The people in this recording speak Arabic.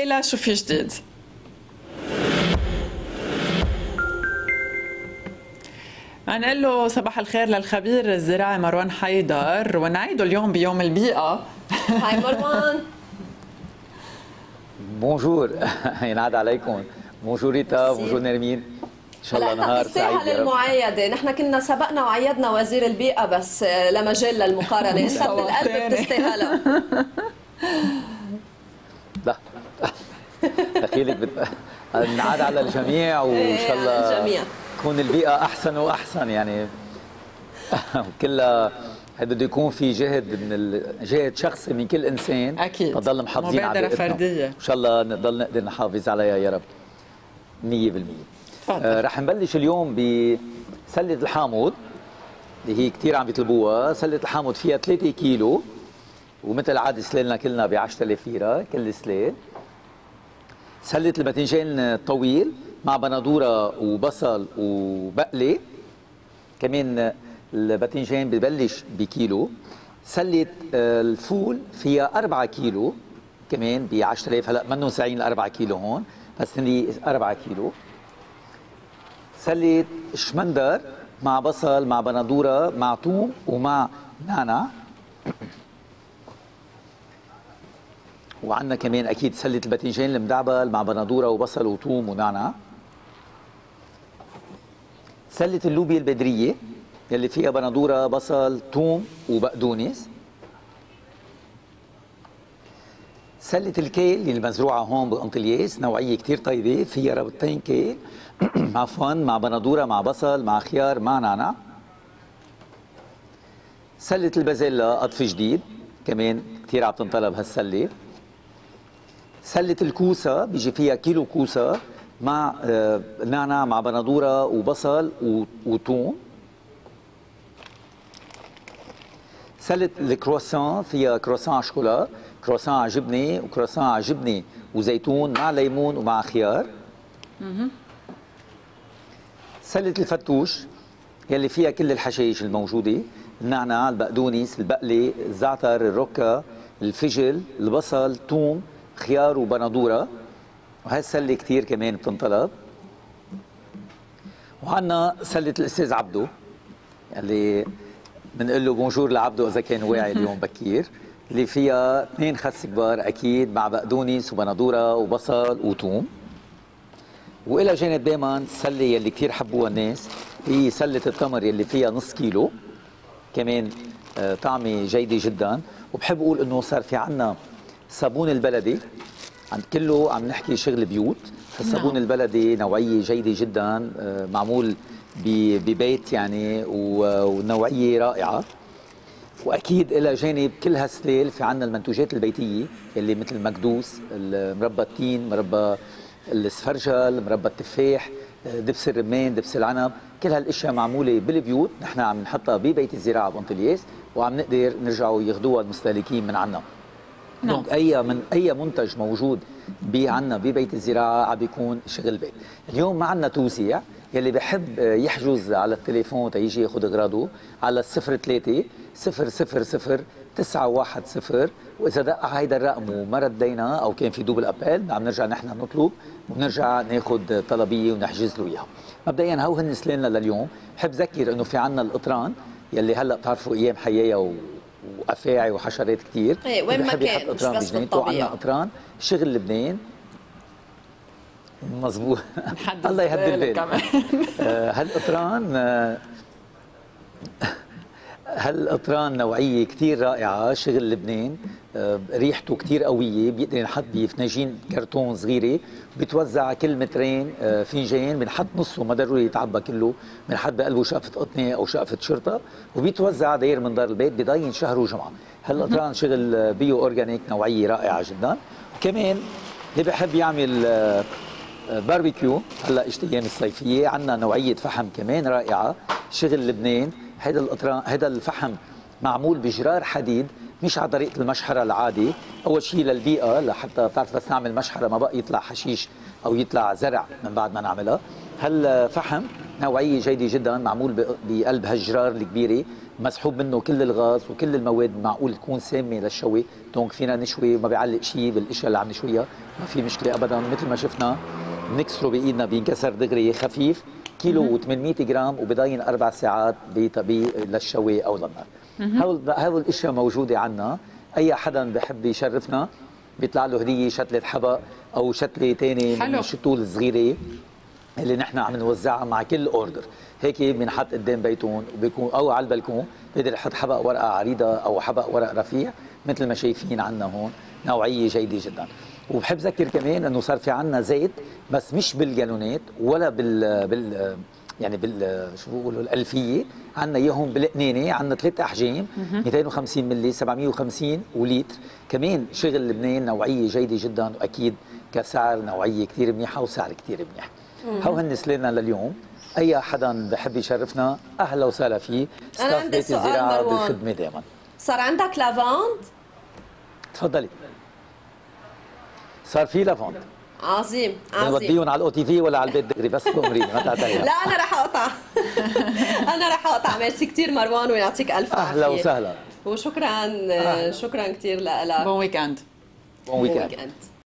إلى شو في جديد. هنقول له صباح الخير للخبير الزراعي مروان حيدر ونعيده اليوم بيوم البيئة. هاي مروان. بونجور، ينعاد عليكم. بونجور ريتا، بونجور نرمين. إن شاء الله نهار سعيد. هلا المعايدة، نحن كنا سبقنا وعيدنا وزير البيئة بس لا مجال للمقارنة، صب القلب بتستاهلها. لا دخيلك نعاد على الجميع وإن شاء الله تكون البيئة أحسن وأحسن يعني كلها. هذا بده يكون في جهد من جهد شخصي من كل انسان. اكيد نضل محافظين على مبادرة فردية ان شاء الله نضل نقدر نحافظ عليها يا رب 100%. رح نبلش اليوم بسلة الحامض اللي هي كثير عم يطلبوها. سلة الحامض فيها 3 كيلو ومثل عاد سلالنا كلنا ب 10000 ليره كل سلال. سلة الباذنجان الطويل مع بندوره وبصل وبقله، كمان الباذنجان ببلش بكيلو. سلة الفول فيها 4 كيلو كمان ب 10000. هلا منهم ساعين ال 4 كيلو هون بس هن 4 كيلو. سلة الشمندر مع بصل مع بندوره مع ثوم ومع نعناع. وعندنا كمان اكيد سلة الباذنجان المدعبل مع بندوره وبصل وثوم ونعناع. سلة اللوبيا البدريه يلي فيها بندوره بصل ثوم وبقدونس. سلة الكيل اللي مزروعه هون بانطلياس نوعيه كثير طيبه فيها ربطتين كيل عفوا مع بندوره مع بصل مع خيار مع نعناع. سلة البازيلا قطف جديد كمان كثير عم تنطلب هالسله. سلة الكوسة بيجي فيها كيلو كوسة مع نعناع مع بندورة وبصل وثوم. سلة الكروسان فيها كروسان شوكولا، كروسان على جبنة وكروسان على جبنة وزيتون مع ليمون ومع خيار. سلة الفتوش يلي فيها كل الحشائش الموجودة، النعناع، البقدونس، البقلة، الزعتر، الركة، الفجل، البصل، ثوم، خيار وبندوره. وهالسله كثير كمان بتنطلب. وعندنا سله الاستاذ عبده اللي بنقول له بونجور لعبده اذا كان واعي اليوم بكير، اللي فيها 2 خس كبار اكيد مع بقدونس وبندوره وبصل وثوم. والى جانب دائما السله يلي كثير حبوها الناس هي سله التمر يلي فيها نص كيلو كمان طعمه جيده جدا. وبحب اقول انه صار في عندنا صابون البلدي عند كله عم نحكي شغل بيوت. الصابون البلدي نوعيه جيده جدا معمول ببيت يعني ونوعيه رائعه. واكيد الى جانب كل هالسلال في عندنا المنتوجات البيتيه اللي مثل المكدوس، مربى التين، مربى السفرجل، مربى التفاح، دبس الرمان، دبس العنب، كل هالاشياء معموله بالبيوت. نحن عم نحطها ببيت الزراعه بانطلياس وعم نقدر نرجعوا ياخذوها المستهلكين من عنا. دونك اي منتج موجود عندنا ببيت الزراعه عم بيكون شغل بيت. اليوم ما عندنا توزيع، يلي بحب يحجز على التليفون تيجي ياخذ اغراضه على 03 000 910. واذا دق هيدا الرقم وما ردينا او كان في دوبل ابل عم نرجع نحن نطلب ونرجع ناخذ طلبيه ونحجز له اياها. مبدئيا هو هن سلالنا لليوم. بحب ذكر انه في عندنا القطران يلي هلا بتعرفوا ايام حيايا وافاعي وحشرات كثير. ايه وين ما كان مش بس بالطبيعه. قطران شغل لبنان مظبوط. الله يهدي البال. هالقطران هالقطران نوعيه كثير رائعه شغل لبنان. ريحته كثير قويه، بيقدر ينحط بفناجين كرتون صغيره بتوزع كل مترين فنجان. بنحط نصه ما ضروري يتعبى كله، بنحط بقلبه شقفه قطنه او شقفه شرطه وبيتوزع داير من دار البيت بضاين شهر وجمعه. هالقطران شغل بيو اورجانيك نوعيه رائعه جدا. وكمان اللي بحب يعمل باربيكيو هلا ايام الصيفيه عندنا نوعيه فحم كمان رائعه شغل لبنان. هذا القطران هذا الفحم معمول بجرار حديد مش على طريقه المشحره العادي. اول شيء للبيئه لحتى بتعرف بس نعمل مشحره ما بقى يطلع حشيش او يطلع زرع من بعد ما نعملها. هالفحم نوعيه جيده جدا، معمول بقلب هالجرار الكبيره، مسحوب منه كل الغاز وكل المواد، معقول تكون سامه للشوي، دونك فينا نشوي ما بيعلق شيء بالاشياء اللي عم نشويها، ما في مشكله ابدا. مثل ما شفنا بنكسره بايدنا بينكسر دغري، خفيف، كيلو و800 جرام، وبضاين 4 ساعات للشوي او للنار. هذول الاشياء موجوده عندنا، اي حدا بحب يشرفنا بيطلع له هديه شتله حبق او شتله ثانيه من الشتول الصغيره اللي نحن عم نوزعها مع كل اوردر، هيك بنحط قدام بيتون وبيكون او على البلكون، بيقدر يحط حبق ورقه عريضه او حبق ورق رفيع مثل ما شايفين عندنا هون، نوعيه جيده جدا. وبحب ذكر كمان انه صار في عندنا زيت بس مش بالجالونات ولا بال يعني بال شو بيقولوا الالفيه، عندنا اياهم بالقنانه، عندنا 3 احجام 250 مللي 750 ولتر، كمان شغل لبنان نوعيه جيده جدا، واكيد كسعر نوعيه كثير منيحه وسعر كثير منيح. هو هن سلينا لليوم، اي حدا بحب يشرفنا اهلا وسهلا فيه. ستاف بيت الزراعه بالخدمه دائما. صار عندك لافاند؟ تفضلي. صار في لافاند. عظيم عظيم. نوديهم على الOTV ولا على البيت دغري بس تؤمريني ما تعتريها. لا انا رح اقطع. انا رح اقطع. ميرسي كثير مروان ويعطيك الف عافيه. اهلا وسهلا. وشكرا شكرا كثير لك. بون ويك اند. بون ويك اند.